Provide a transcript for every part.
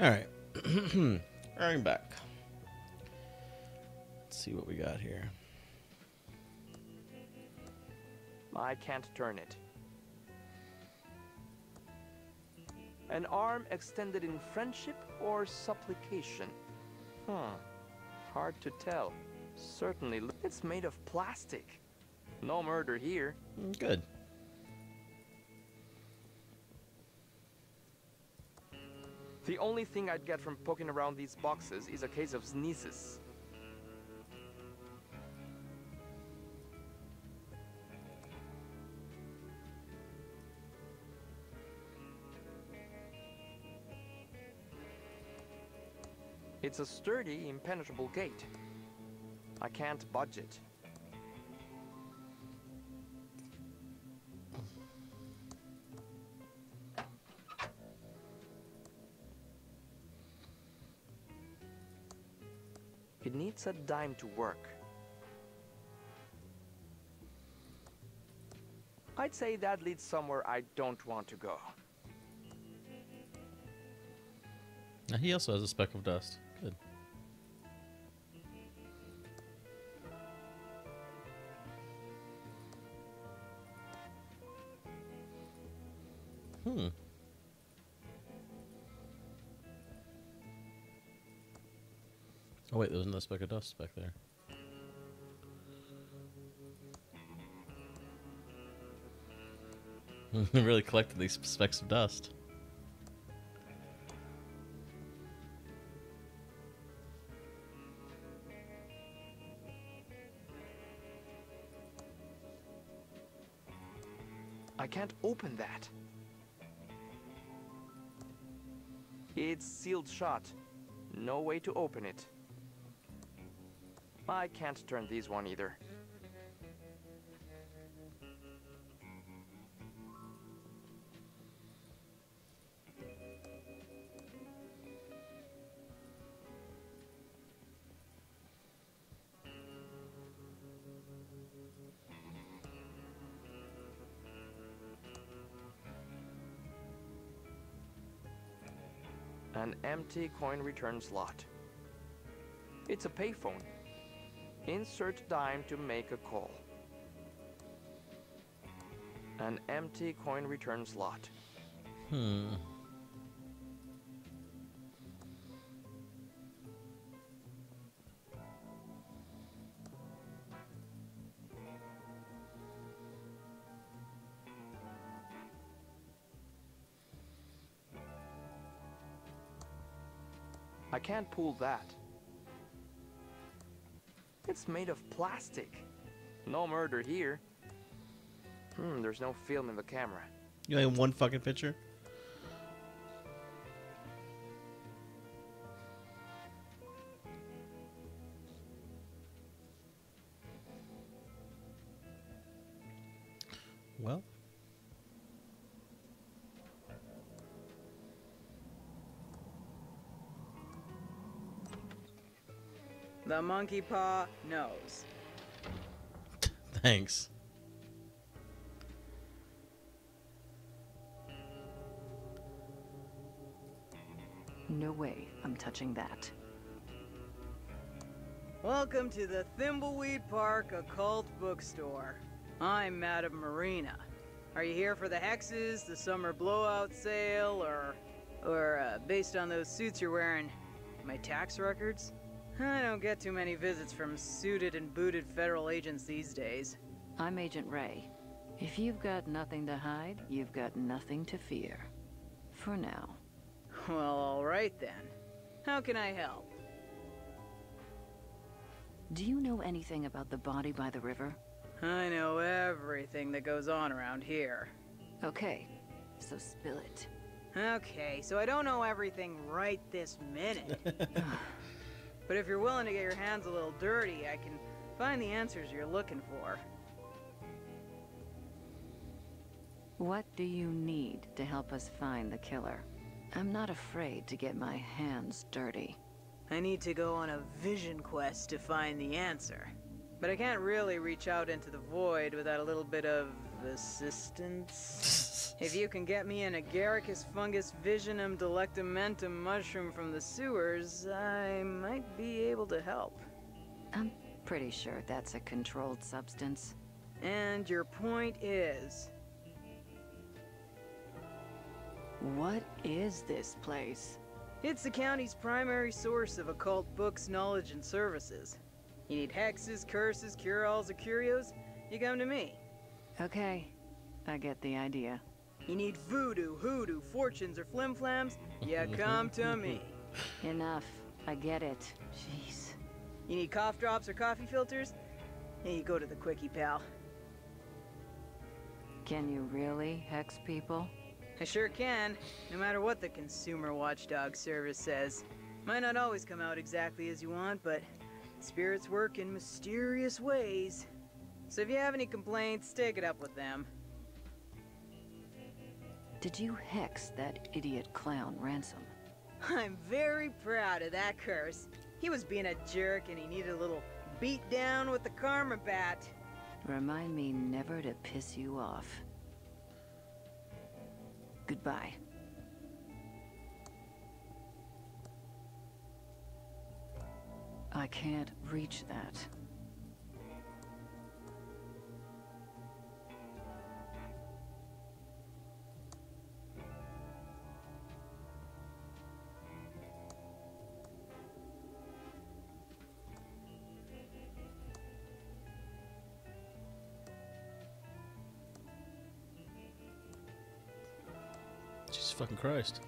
All right. I'm back. Let's see what we got here. I can't turn it. An arm extended in friendship or supplication? Huh. Hard to tell. Certainly, it's made of plastic. No murder here. Good. The only thing I'd get from poking around these boxes is a case of sneezes. It's a sturdy, impenetrable gate. I can't budge it. It needs a dime to work. I'd say that leads somewhere I don't want to go. Now he also has a speck of dust. Good. Hmm. Oh wait, there was no speck of dust back there. They really collected these specks of dust. I can't open that. It's sealed shut. No way to open it. I can't turn these one either. An empty coin return slot. It's a payphone. Insert dime to make a call. An empty coin return slot. Hmm. I can't pull that. It's made of plastic. No murder here. Hmm, there's no film in the camera. You only have one fucking picture? Well. The monkey paw knows. Thanks. No way I'm touching that. Welcome to the Thimbleweed Park Occult Bookstore. I'm Madame Marina. Are you here for the hexes, the summer blowout sale, or based on those suits you're wearing, my tax records? I don't get too many visits from suited and booted federal agents these days. I'm Agent Ray. If you've got nothing to hide, you've got nothing to fear. For now. Well, all right then. How can I help? Do you know anything about the body by the river? I know everything that goes on around here. Okay, so spill it. Okay, so I don't know everything right this minute. But if you're willing to get your hands a little dirty, I can find the answers you're looking for. What do you need to help us find the killer? I'm not afraid to get my hands dirty. I need to go on a vision quest to find the answer. But I can't really reach out into the void without a little bit of assistance? If you can get me an agaricus fungus visionum delectamentum mushroom from the sewers, I might be able to help. I'm pretty sure that's a controlled substance. And your point is? What is this place? It's the county's primary source of occult books, knowledge, and services. You need hexes, curses, cure-alls, or curios? You come to me. Okay, I get the idea. You need voodoo, hoodoo, fortunes, or flim-flams? You come to me. Enough. I get it. Jeez. You need cough drops or coffee filters? Yeah, you go to the quickie, pal. Can you really hex people? I sure can, no matter what the Consumer Watchdog Service says. Might not always come out exactly as you want, but spirits work in mysterious ways. So if you have any complaints, take it up with them. Did you hex that idiot clown, Ransom? I'm very proud of that curse. He was being a jerk and he needed a little beat down with the karma bat. Remind me never to piss you off. Goodbye. I can't reach that. Jesus fucking Christ.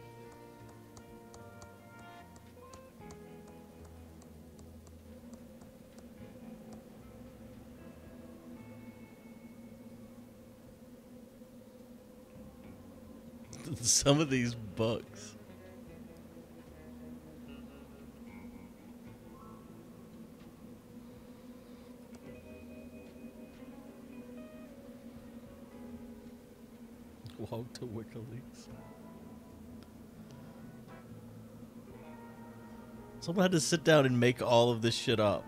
Some of these bugs. Walk to WikiLeaks. Someone had to sit down and make all of this shit up.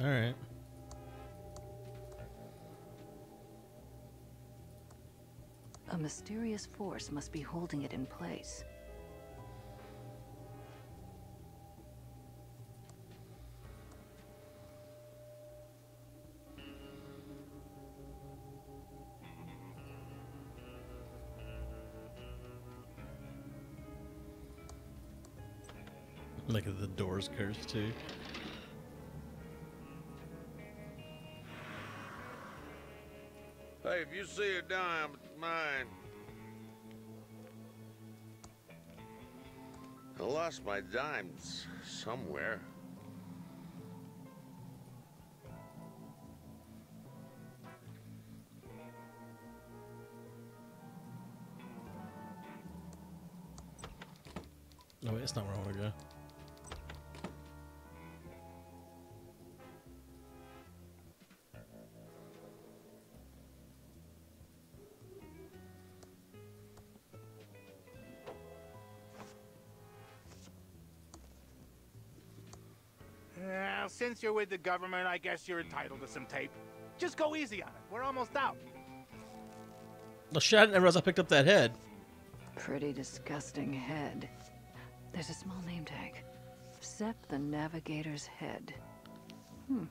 Alright. A mysterious force must be holding it in place. Look at the door's curse too. Hey, if you see a dime, it's mine. I lost my dimes somewhere. No, wait, it's not where I want to go. Since you're with the government, I guess you're entitled to some tape. Just go easy on it. We're almost out. Well, shit, I didn't realize I picked up that head. Pretty disgusting head. There's a small name tag. Sep the Navigator's head. Hmm.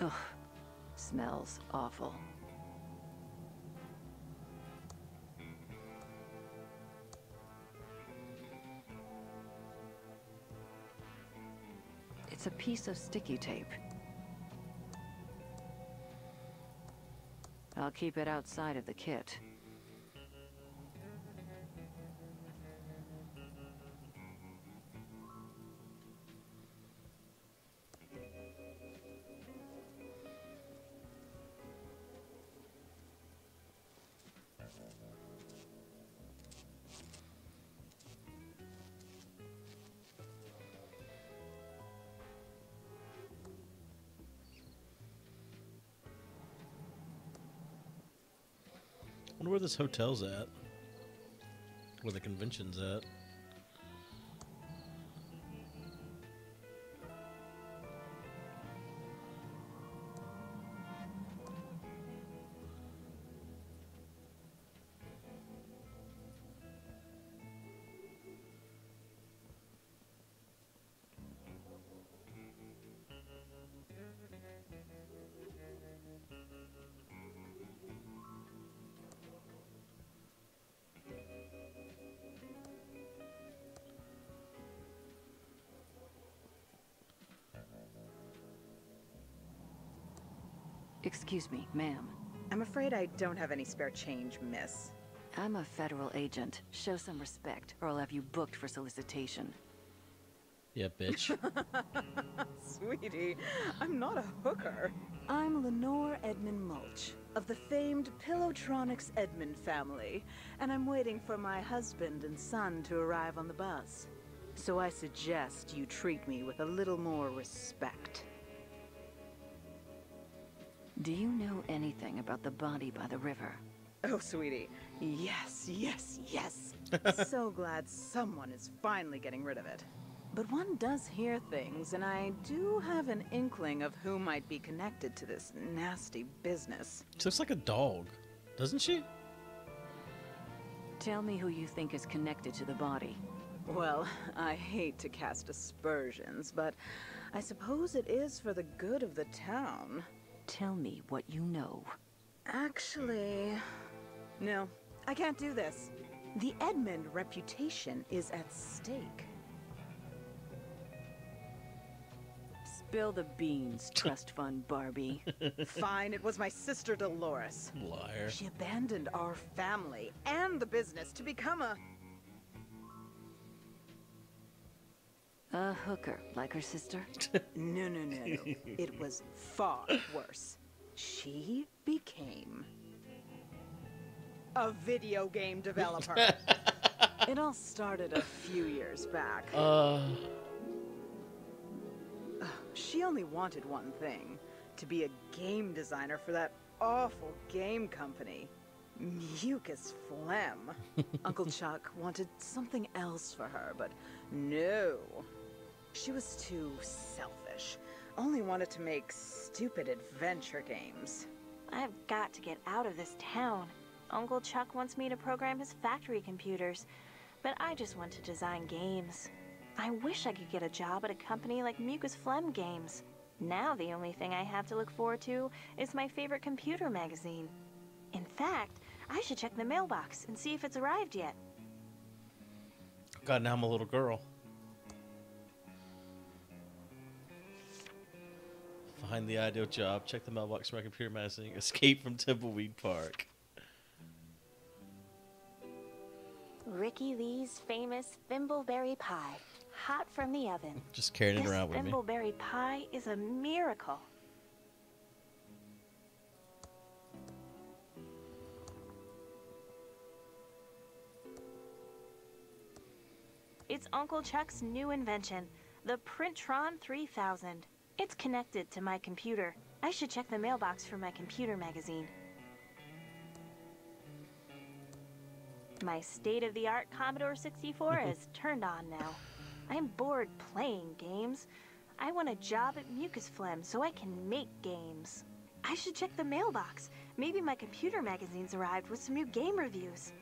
Ugh. Smells awful. It's a piece of sticky tape. I'll keep it outside of the kit. Where this hotel's at, where the convention's at. Excuse me, ma'am. I'm afraid I don't have any spare change, miss. I'm a federal agent. Show some respect, or I'll have you booked for solicitation. Yeah, bitch. Sweetie, I'm not a hooker. I'm Lenore Edmund Mulch, of the famed Pillowtronics Edmund family, and I'm waiting for my husband and son to arrive on the bus. So I suggest you treat me with a little more respect. Do you know anything about the body by the river? Oh, sweetie. Yes, yes, yes. So glad someone is finally getting rid of it. But one does hear things, and I do have an inkling of who might be connected to this nasty business. She looks like a dog, doesn't she? Tell me who you think is connected to the body. Well, I hate to cast aspersions, but I suppose it is for the good of the town. Tell me what you know. Actually, no, I can't do this. The Edmund reputation is at stake. Spill the beans, trust fund Barbie. Fine, it was my sister Dolores. Liar. She abandoned our family and the business to become a hooker, like her sister? No. It was far worse. She became a video game developer. It all started a few years back. She only wanted one thing. To be a game designer for that awful game company. Mucus Phlegm. Uncle Chuck wanted something else for her, but no. She was too selfish. Only wanted to make stupid adventure games. I've got to get out of this town. Uncle Chuck wants me to program his factory computers, but I just want to design games. I wish I could get a job at a company like Mucus Phlegm Games. Now the only thing I have to look forward to is my favorite computer magazine. In fact, I should check the mailbox and see if it's arrived yet. God, now I'm a little girl. Find the ideal job, check the mailbox for my computer magazine, escape from Thimbleweed Park. Ricky Lee's famous thimbleberry pie, hot from the oven. Just carrying it around with me. This thimbleberry pie is a miracle. It's Uncle Chuck's new invention, the Printron 3000. It's connected to my computer. I should check the mailbox for my computer magazine. My state-of-the-art Commodore 64 is turned on now. I'm bored playing games. I want a job at Mucus Phlegm so I can make games. I should check the mailbox. Maybe my computer magazine's arrived with some new game reviews.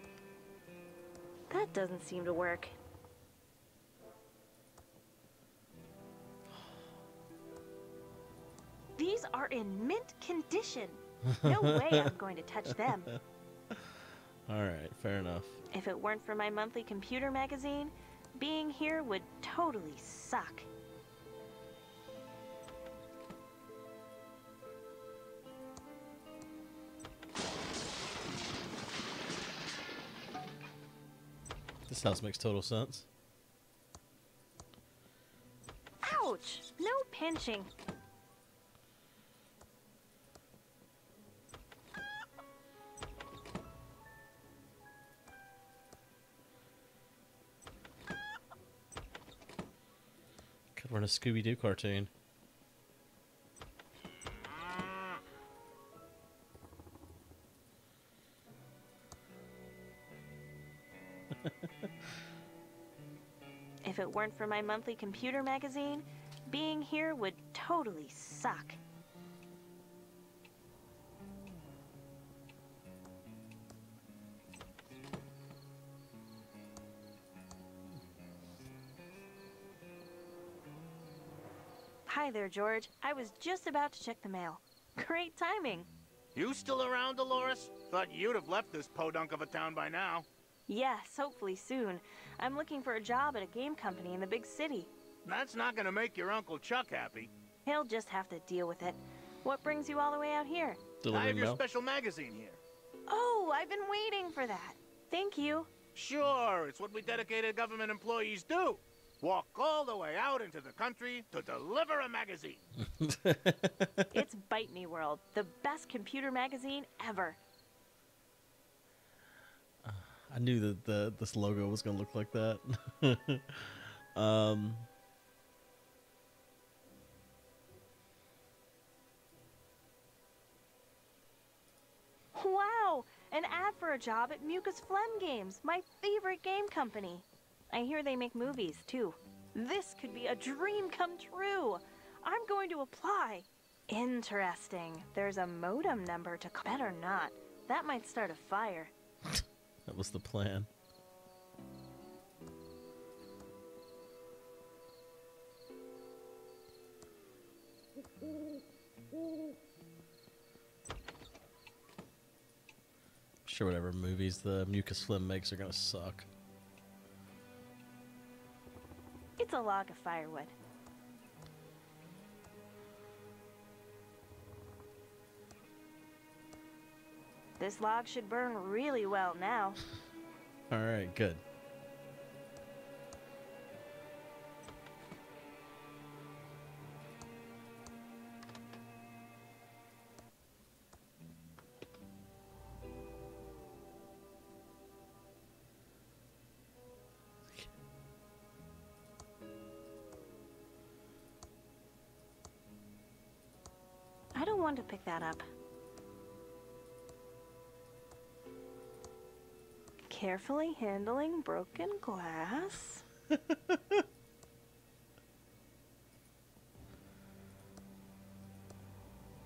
That doesn't seem to work. These are in mint condition. No way I'm going to touch them. All right, fair enough. If it weren't for my monthly computer magazine, being here would totally suck. This house makes total sense. Ouch! No pinching. Could run a Scooby-Doo cartoon. If it weren't for my monthly computer magazine, being here would totally suck. Hi there, George. I was just about to check the mail. Great timing. You still around, Dolores? Thought you'd have left this podunk of a town by now. Yes, hopefully soon. I'm looking for a job at a game company in the big city. That's not gonna make your Uncle Chuck happy. He'll just have to deal with it. What brings you all the way out here? I have your special magazine here. Oh, I've been waiting for that. Thank you. Sure, it's what we dedicated government employees do. Walk all the way out into the country to deliver a magazine. It's Bite Me World, the best computer magazine ever. I knew that this logo was gonna look like that. Wow, an ad for a job at Mucus Phlegm Games, my favorite game company. I hear they make movies too. This could be a dream come true. I'm going to apply. Interesting. There's a modem number to call. Better not. That might start a fire. That was the plan. Sure, whatever movies the Mucus Phlegm makes are gonna suck. It's a log of firewood. This log should burn really well now. All right, good. I don't want to pick that up. Carefully handling broken glass. There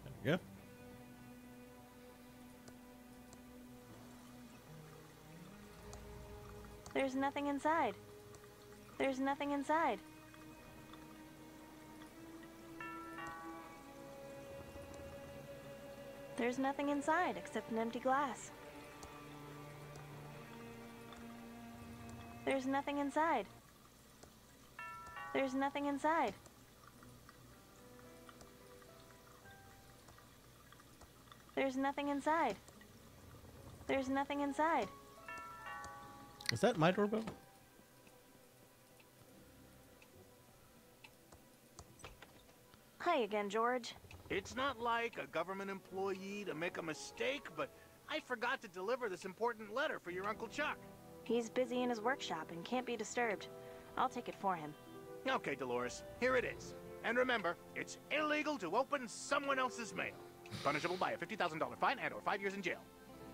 we go. There's nothing inside. There's nothing inside. There's nothing inside except an empty glass. There's nothing inside. There's nothing inside. There's nothing inside. There's nothing inside. Is that my doorbell? Hi again, George. It's not like a government employee to make a mistake, but I forgot to deliver this important letter for your Uncle Chuck. He's busy in his workshop and can't be disturbed. I'll take it for him. Okay, Dolores. Here it is. And remember, it's illegal to open someone else's mail. Punishable by a $50,000 fine and/or 5 years in jail.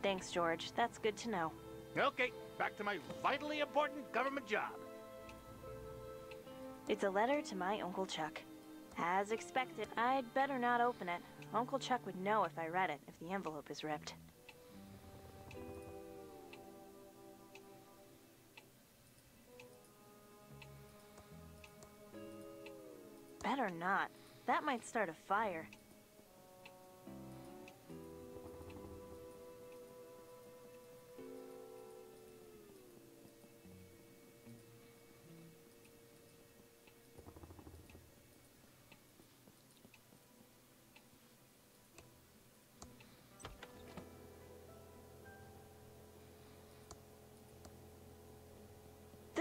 Thanks, George. That's good to know. Okay, back to my vitally important government job. It's a letter to my Uncle Chuck. As expected, I'd better not open it. Uncle Chuck would know if I read it, if the envelope is ripped. Better not. That might start a fire.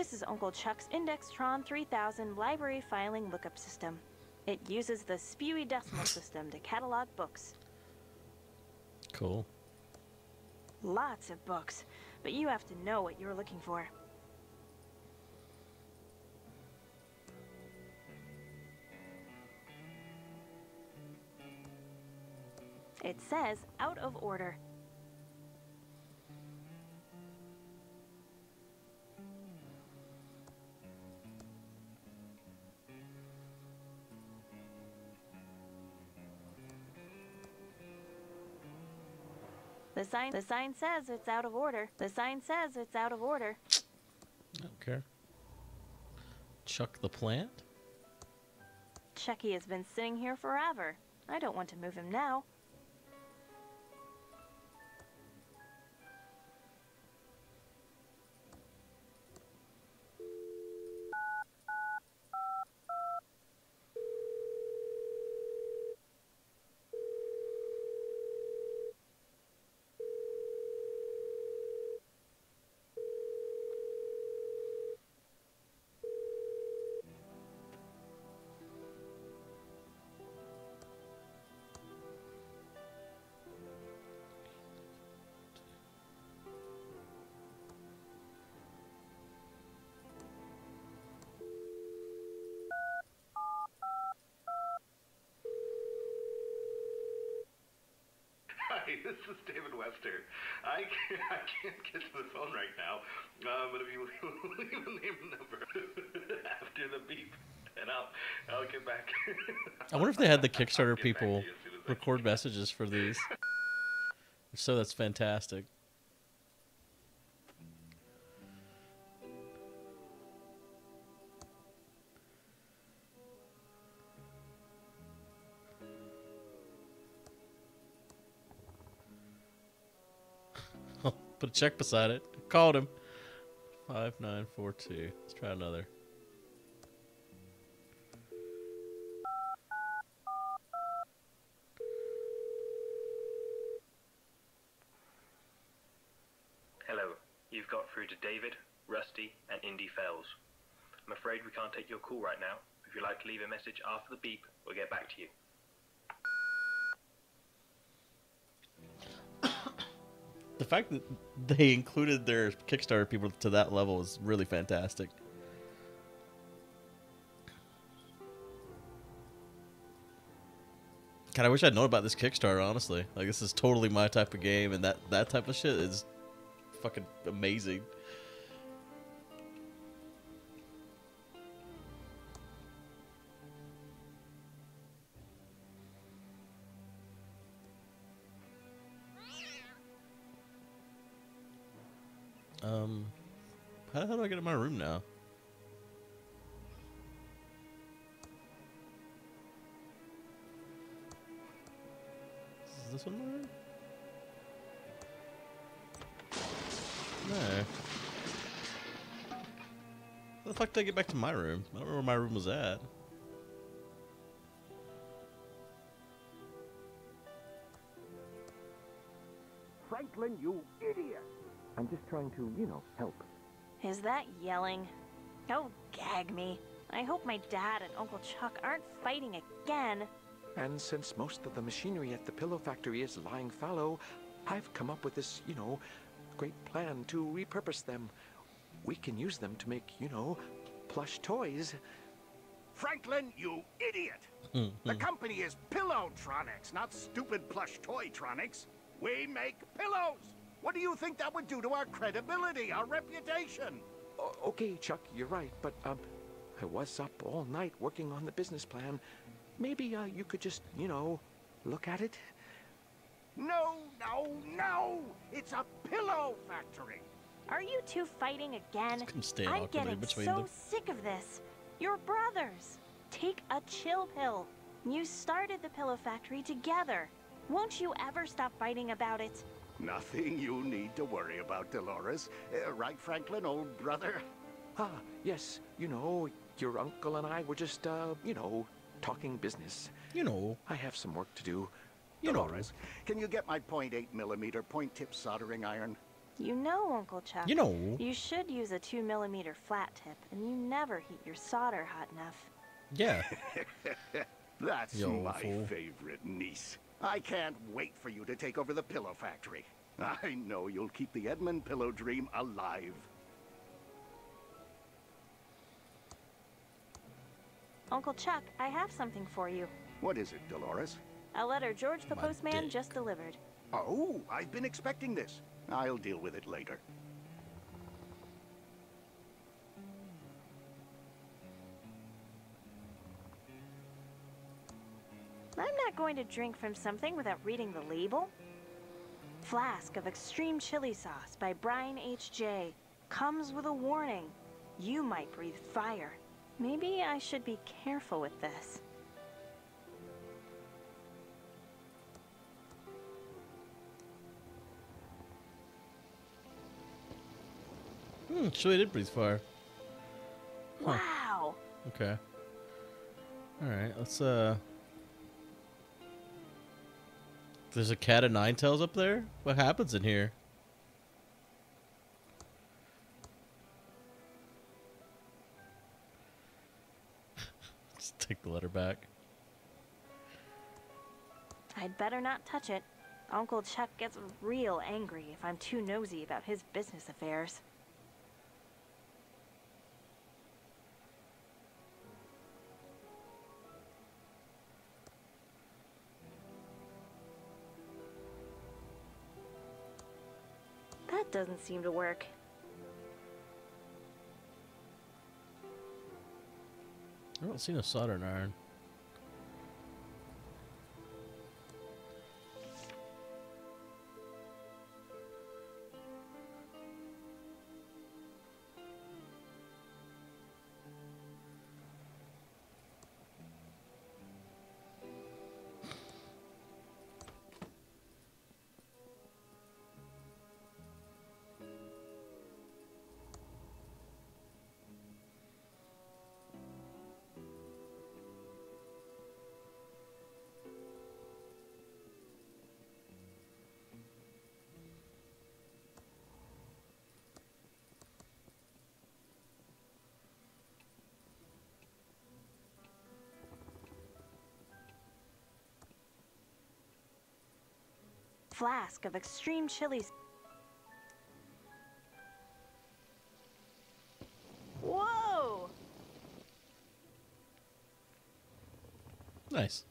This is Uncle Chuck's Indextron 3000 library filing lookup system. It uses the Spewy decimal system to catalog books. Cool. Lots of books, but you have to know what you're looking for. It says out of order. The sign says it's out of order. The sign says it's out of order. I don't care. Chuck the plant? Chucky has been sitting here forever. I don't want to move him now. This is David Western. I can't get to the phone right now, but if you leave a name and number after the beep, and I'll get back. I wonder if they had the Kickstarter people record messages for these. So that's fantastic. Put a check beside it. Called him. 5942. Let's try another. Hello. You've got through to David, Rusty, and Indy Fells. I'm afraid we can't take your call right now. If you'd like to leave a message after the beep, we'll get back to you. The fact that they included their Kickstarter people to that level is really fantastic. God, I wish I'd known about this Kickstarter, honestly. Like, this is totally my type of game, and that type of shit is fucking amazing. How the hell do I get in my room now? Is this one my room? No. How the fuck did I get back to my room? I don't remember where my room was at. Franklin, you idiot! I'm just trying to, you know, help. Is that yelling? Oh, gag me. I hope my dad and Uncle Chuck aren't fighting again. And since most of the machinery at the pillow factory is lying fallow, I've come up with this, you know, great plan to repurpose them. We can use them to make, you know, plush toys. Franklin, you idiot! The company is Pillowtronics, not stupid plush toy-tronics. We make pillows! What do you think that would do to our credibility, our reputation? Okay, Chuck, you're right, but I was up all night working on the business plan. Maybe you could just, you know, look at it? No, no, no! It's a pillow factory! Are you two fighting again? I'm getting so sick of this. You're brothers. Take a chill pill. You started the pillow factory together. Won't you ever stop fighting about it? Nothing you need to worry about, Dolores. Right, Franklin, old brother? Ah, yes. You know, your uncle and I were just, you know, talking business. You know. I have some work to do. You know. Dolores, can you get my .8mm point tip soldering iron? You know, Uncle Chuck, you know, you should use a 2mm flat tip, and you never heat your solder hot enough. Yeah. That's my favorite niece. I can't wait for you to take over the pillow factory. I know you'll keep the Edmund pillow dream alive. Uncle Chuck, I have something for you. What is it, Dolores? A letter George the postman just delivered. Oh, I've been expecting this. I'll deal with it later. I'm not going to drink from something without reading the label. Flask of extreme chili sauce by Brian H.J. comes with a warning. You might breathe fire. Maybe I should be careful with this. Hmm, chili did breathe fire. Huh. Wow. Okay. Alright, let's There's a cat of nine tails up there? What happens in here? Just take the letter back. I'd better not touch it. Uncle Chuck gets real angry if I'm too nosy about his business affairs. Doesn't seem to work. I don't see no soldering iron. Flask of extreme chilies. Whoa! Nice.